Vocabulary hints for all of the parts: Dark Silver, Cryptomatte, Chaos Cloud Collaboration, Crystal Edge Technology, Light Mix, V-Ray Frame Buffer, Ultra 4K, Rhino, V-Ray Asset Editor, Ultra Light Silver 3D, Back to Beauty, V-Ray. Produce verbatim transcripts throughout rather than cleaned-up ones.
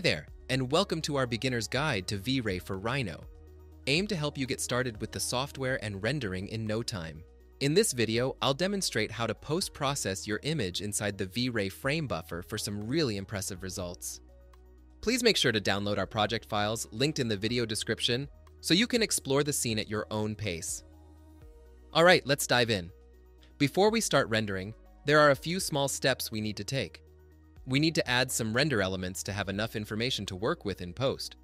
Hi there, and welcome to our beginner's guide to V-Ray for Rhino, aimed to help you get started with the software and rendering in no time. In this video, I'll demonstrate how to post-process your image inside the V-Ray Frame Buffer for some really impressive results. Please make sure to download our project files linked in the video description so you can explore the scene at your own pace. All right, let's dive in. Before we start rendering, there are a few small steps we need to take. We need to add some render elements to have enough information to work with in post.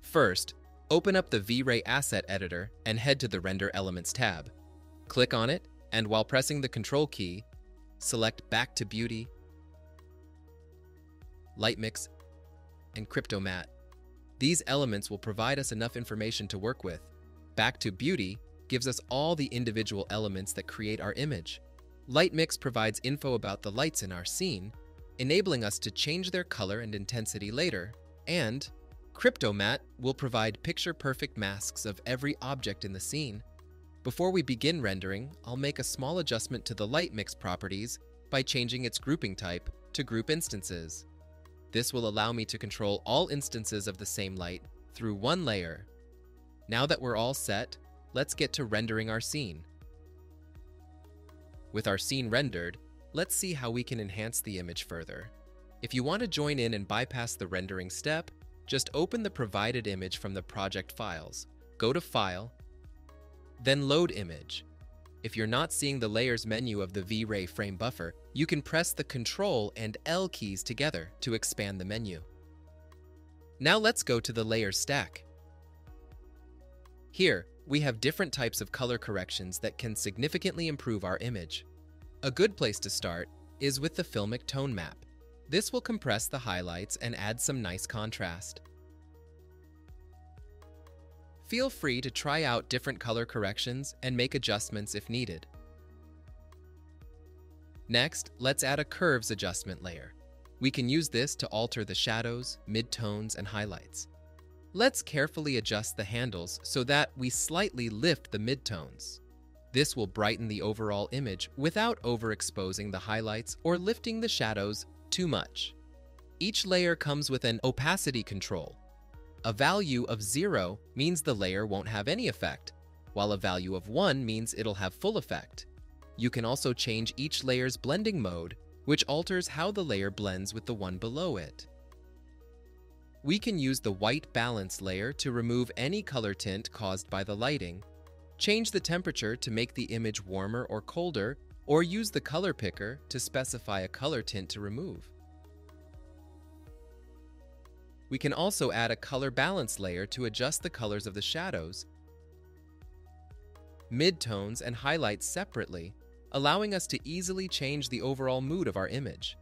First, open up the V-Ray Asset Editor and head to the Render Elements tab. Click on it, and while pressing the Control key, select Back to Beauty, Light Mix, and Cryptomatte. These elements will provide us enough information to work with. Back to Beauty gives us all the individual elements that create our image. Light Mix provides info about the lights in our scene, enabling us to change their color and intensity later, and Cryptomatte will provide picture-perfect masks of every object in the scene. Before we begin rendering, I'll make a small adjustment to the Light Mix properties by changing its grouping type to Group Instances. This will allow me to control all instances of the same light through one layer. Now that we're all set, let's get to rendering our scene. With our scene rendered, let's see how we can enhance the image further. If you want to join in and bypass the rendering step, just open the provided image from the project files, go to File, then Load Image. If you're not seeing the Layers menu of the V-Ray Frame Buffer, you can press the Control and L keys together to expand the menu. Now let's go to the Layers stack. Here, we have different types of color corrections that can significantly improve our image. A good place to start is with the Filmic Tone Map. This will compress the highlights and add some nice contrast. Feel free to try out different color corrections and make adjustments if needed. Next, let's add a Curves adjustment layer. We can use this to alter the shadows, midtones, and highlights. Let's carefully adjust the handles so that we slightly lift the midtones. This will brighten the overall image without overexposing the highlights or lifting the shadows too much. Each layer comes with an opacity control. A value of zero means the layer won't have any effect, while a value of one means it'll have full effect. You can also change each layer's blending mode, which alters how the layer blends with the one below it. We can use the white balance layer to remove any color tint caused by the lighting, change the temperature to make the image warmer or colder, or use the color picker to specify a color tint to remove. We can also add a color balance layer to adjust the colors of the shadows, midtones, and highlights separately, allowing us to easily change the overall mood of our image.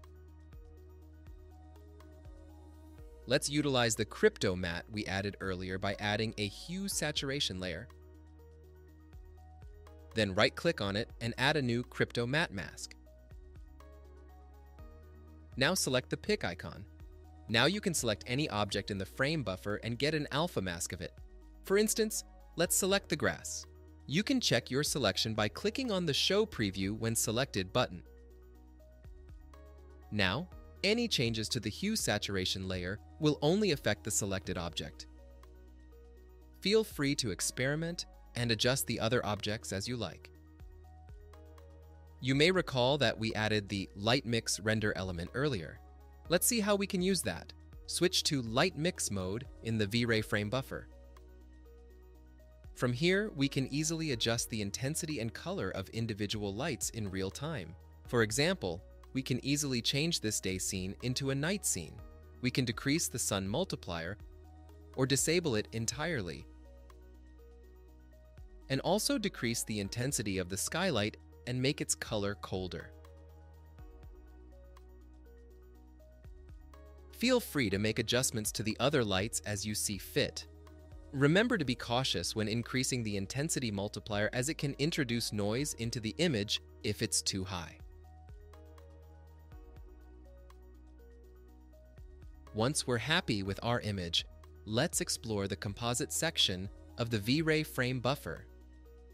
Let's utilize the Cryptomatte we added earlier by adding a hue saturation layer. Then right-click on it and add a new Cryptomatte mask. Now select the pick icon. Now you can select any object in the frame buffer and get an alpha mask of it. For instance, let's select the grass. You can check your selection by clicking on the Show Preview When Selected button. Now, any changes to the hue saturation layer will only affect the selected object. Feel free to experiment and adjust the other objects as you like. You may recall that we added the Light Mix render element earlier. Let's see how we can use that. Switch to Light Mix mode in the V-Ray Frame Buffer. From here, we can easily adjust the intensity and color of individual lights in real time. For example, we can easily change this day scene into a night scene. We can decrease the sun multiplier or disable it entirely, and also decrease the intensity of the skylight and make its color colder. Feel free to make adjustments to the other lights as you see fit. Remember to be cautious when increasing the intensity multiplier, as it can introduce noise into the image if it's too high. Once we're happy with our image, let's explore the composite section of the V-Ray Frame Buffer.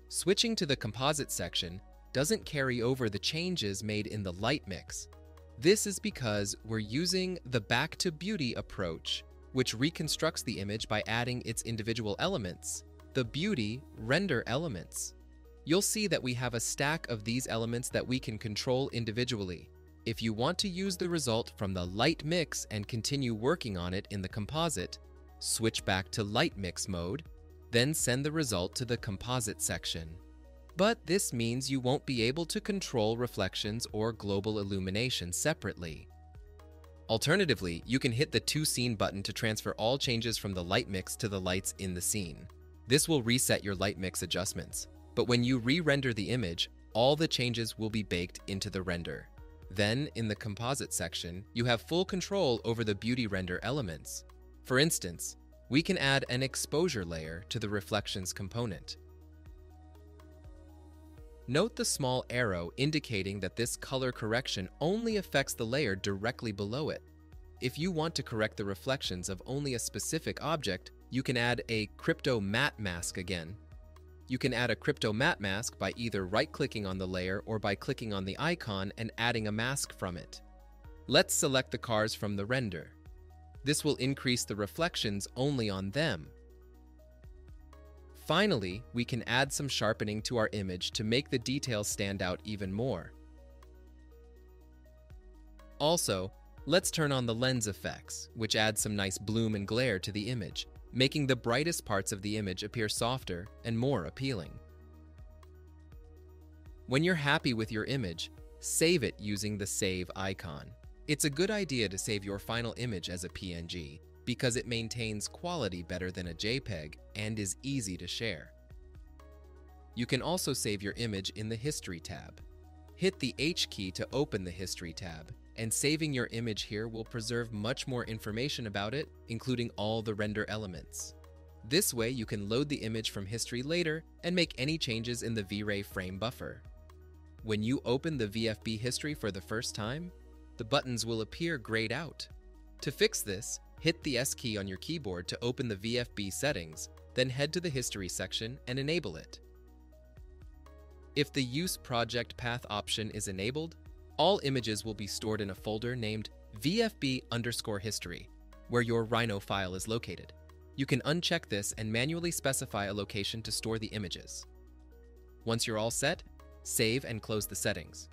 Switching to the composite section doesn't carry over the changes made in the Light Mix. This is because we're using the Back to Beauty approach which reconstructs the image by adding its individual elements, the beauty render elements. You'll see that we have a stack of these elements that we can control individually. If you want to use the result from the Light Mix and continue working on it in the composite, switch back to Light Mix mode, then send the result to the composite section. But this means you won't be able to control reflections or global illumination separately. Alternatively, you can hit the To Scene button to transfer all changes from the Light Mix to the lights in the scene. This will reset your Light Mix adjustments, but when you re-render the image, all the changes will be baked into the render. Then, in the composite section, you have full control over the beauty render elements. For instance, we can add an exposure layer to the reflections component. Note the small arrow indicating that this color correction only affects the layer directly below it. If you want to correct the reflections of only a specific object, you can add a Cryptomatte mask again. You can add a Cryptomatte mask by either right-clicking on the layer or by clicking on the icon and adding a mask from it. Let's select the cars from the render. This will increase the reflections only on them. Finally, we can add some sharpening to our image to make the details stand out even more. Also, let's turn on the lens effects, which adds some nice bloom and glare to the image, making the brightest parts of the image appear softer and more appealing. When you're happy with your image, save it using the Save icon. It's a good idea to save your final image as a P N G, because it maintains quality better than a JPEG and is easy to share. You can also save your image in the History tab. Hit the H key to open the History tab, and saving your image here will preserve much more information about it, including all the render elements. This way you can load the image from history later and make any changes in the V-Ray Frame Buffer. When you open the V F B history for the first time, the buttons will appear grayed out. To fix this, hit the S key on your keyboard to open the V F B settings, then head to the History section and enable it. If the Use Project Path option is enabled, all images will be stored in a folder named V F B underscore history, where your Rhino file is located. You can uncheck this and manually specify a location to store the images. Once you're all set, save and close the settings.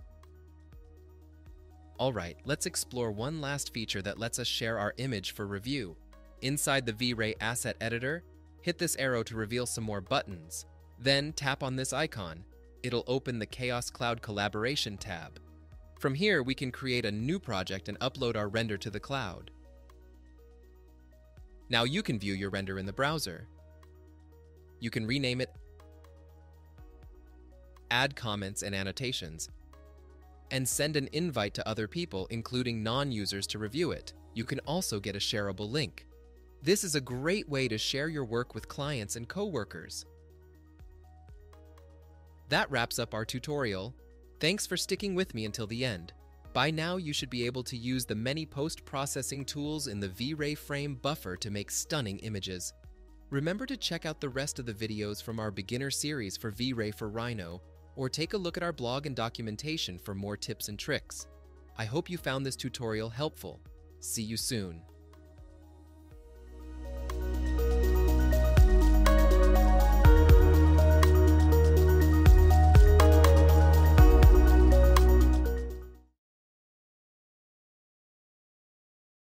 Alright, let's explore one last feature that lets us share our image for review. Inside the V-Ray Asset Editor, hit this arrow to reveal some more buttons. Then tap on this icon. It'll open the Chaos Cloud Collaboration tab. From here, we can create a new project and upload our render to the cloud. Now you can view your render in the browser. You can rename it, add comments and annotations, and send an invite to other people, including non-users, to review it. You can also get a shareable link. This is a great way to share your work with clients and coworkers. That wraps up our tutorial. Thanks for sticking with me until the end. By now, you should be able to use the many post-processing tools in the V-Ray Frame Buffer to make stunning images. Remember to check out the rest of the videos from our beginner series for V-Ray for Rhino, or take a look at our blog and documentation for more tips and tricks. I hope you found this tutorial helpful. See you soon.